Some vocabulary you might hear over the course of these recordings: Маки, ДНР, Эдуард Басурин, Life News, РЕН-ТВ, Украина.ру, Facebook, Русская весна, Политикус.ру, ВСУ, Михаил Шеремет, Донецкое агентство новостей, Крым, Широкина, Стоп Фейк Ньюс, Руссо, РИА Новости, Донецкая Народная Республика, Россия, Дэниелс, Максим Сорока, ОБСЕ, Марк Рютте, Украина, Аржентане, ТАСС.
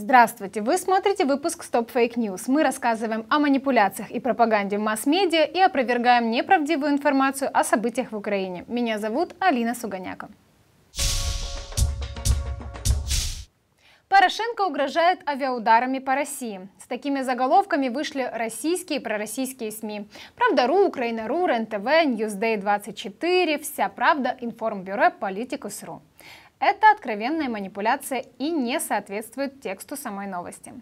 Здравствуйте! Вы смотрите выпуск «Стоп Фейк Ньюс». Мы рассказываем о манипуляциях и пропаганде в масс-медиа и опровергаем неправдивую информацию о событиях в Украине. Меня зовут Алина Суганяко. Порошенко угрожает авиаударами по России. С такими заголовками вышли российские и пророссийские СМИ. Правда.ру, Украина.ру, РЕН-ТВ, Ньюсдей24, Вся Правда, Информбюро, Политикус.ру. Это откровенная манипуляция и не соответствует тексту самой новости.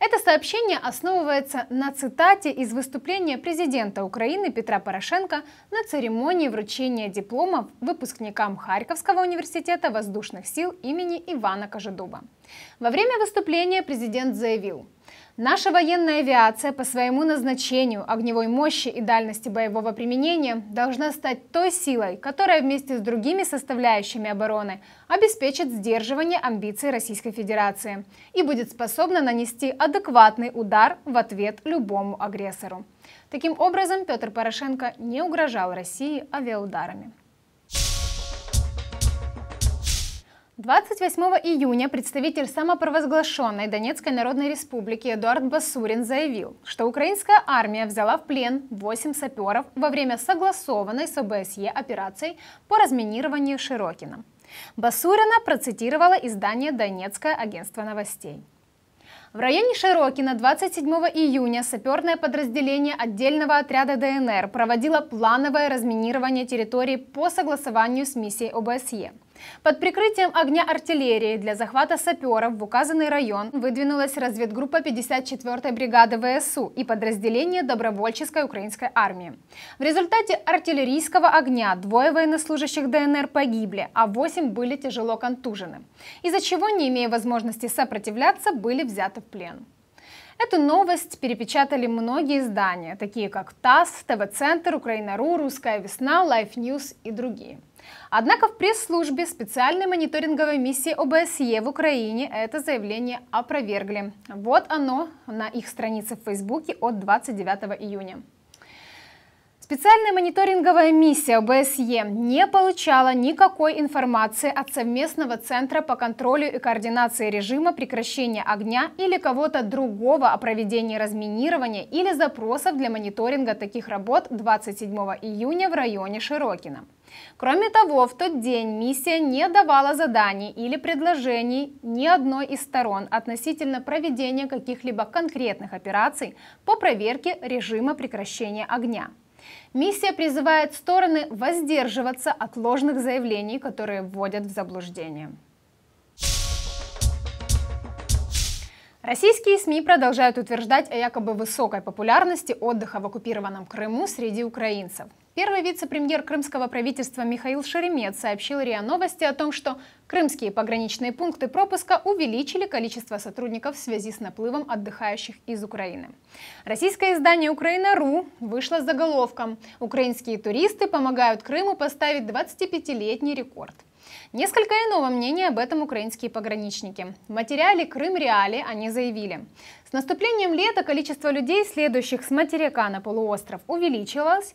Это сообщение основывается на цитате из выступления президента Украины Петра Порошенко на церемонии вручения дипломов выпускникам Харьковского университета воздушных сил имени Ивана Кожедуба. Во время выступления президент заявил: «Наша военная авиация по своему назначению, огневой мощи и дальности боевого применения должна стать той силой, которая вместе с другими составляющими обороны обеспечит сдерживание амбиций Российской Федерации и будет способна нанести адекватный удар в ответ любому агрессору». Таким образом, Петр Порошенко не угрожал России авиаударами. 28 июня представитель самопровозглашенной Донецкой Народной Республики Эдуард Басурин заявил, что украинская армия взяла в плен 8 саперов во время согласованной с ОБСЕ операции по разминированию Широкина. Басурина процитировала издание «Донецкое агентство новостей». В районе Широкина 27 июня саперное подразделение отдельного отряда ДНР проводило плановое разминирование территории по согласованию с миссией ОБСЕ. Под прикрытием огня артиллерии для захвата саперов в указанный район выдвинулась разведгруппа 54-й бригады ВСУ и подразделение добровольческой украинской армии. В результате артиллерийского огня 2 военнослужащих ДНР погибли, а 8 были тяжело контужены, из-за чего, не имея возможности сопротивляться, были взяты в плен. Эту новость перепечатали многие издания, такие как ТАСС, ТВ-центр, Украина.ру, Русская весна, Life News и другие. Однако в пресс-службе специальной мониторинговой миссии ОБСЕ в Украине это заявление опровергли. Вот оно на их странице в Фейсбуке от 29 июня. Специальная мониторинговая миссия ОБСЕ не получала никакой информации от совместного центра по контролю и координации режима прекращения огня или кого-то другого о проведении разминирования или запросов для мониторинга таких работ 27 июня в районе Широкина. Кроме того, в тот день миссия не давала заданий или предложений ни одной из сторон относительно проведения каких-либо конкретных операций по проверке режима прекращения огня. Миссия призывает стороны воздерживаться от ложных заявлений, которые вводят в заблуждение. Российские СМИ продолжают утверждать о якобы высокой популярности отдыха в оккупированном Крыму среди украинцев. Первый вице-премьер крымского правительства Михаил Шеремет сообщил РИА Новости о том, что крымские пограничные пункты пропуска увеличили количество сотрудников в связи с наплывом отдыхающих из Украины. Российское издание «Украина.ру» вышло с заголовком «Украинские туристы помогают Крыму поставить 25-летний рекорд». Несколько иного мнения об этом украинские пограничники. В материале «Крым. Реалии» они заявили: «С наступлением лета количество людей, следующих с материка на полуостров, увеличилось,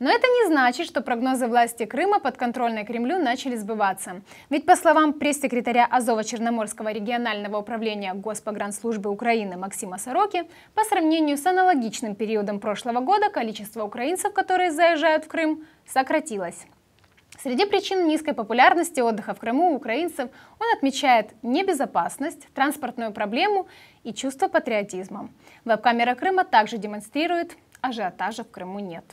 но это не значит, что прогнозы власти Крыма, подконтрольной Кремлю, начали сбываться. Ведь, по словам пресс-секретаря Азово-Черноморского регионального управления Госпогранслужбы Украины Максима Сороки, по сравнению с аналогичным периодом прошлого года количество украинцев, которые заезжают в Крым, сократилось». Среди причин низкой популярности отдыха в Крыму у украинцев он отмечает небезопасность, транспортную проблему и чувство патриотизма. Веб-камера Крыма также демонстрирует: ажиотажа в Крыму нет.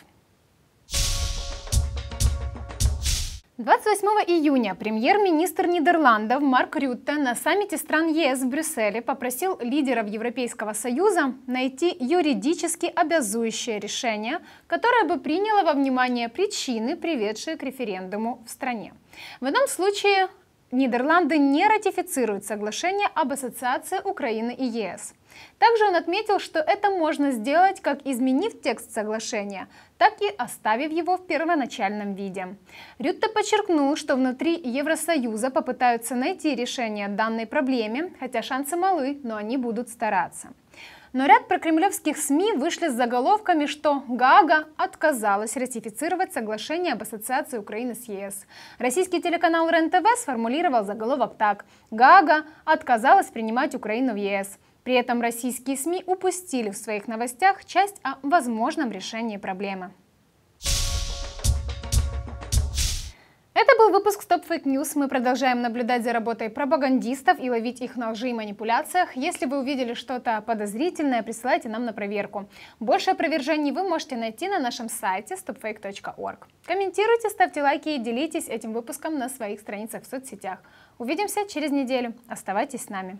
28 июня премьер-министр Нидерландов Марк Рютте на саммите стран ЕС в Брюсселе попросил лидеров Европейского Союза найти юридически обязующее решение, которое бы приняло во внимание причины, приведшие к референдуму в стране. В этом случае Нидерланды не ратифицируют соглашение об ассоциации Украины и ЕС. Также он отметил, что это можно сделать, как изменив текст соглашения, так и оставив его в первоначальном виде. Рютте подчеркнул, что внутри Евросоюза попытаются найти решение данной проблеме, хотя шансы малы, но они будут стараться. Но ряд прокремлевских СМИ вышли с заголовками, что Гаага отказалась ратифицировать соглашение об ассоциации Украины с ЕС. Российский телеканал РЕН-ТВ сформулировал заголовок так: «Гаага отказалась принимать Украину в ЕС». При этом российские СМИ упустили в своих новостях часть о возможном решении проблемы. Это был выпуск Стоп Фейк Ньюс. Мы продолжаем наблюдать за работой пропагандистов и ловить их на лжи и манипуляциях. Если вы увидели что-то подозрительное, присылайте нам на проверку. Больше опровержений вы можете найти на нашем сайте stopfake.org. Комментируйте, ставьте лайки и делитесь этим выпуском на своих страницах в соцсетях. Увидимся через неделю. Оставайтесь с нами.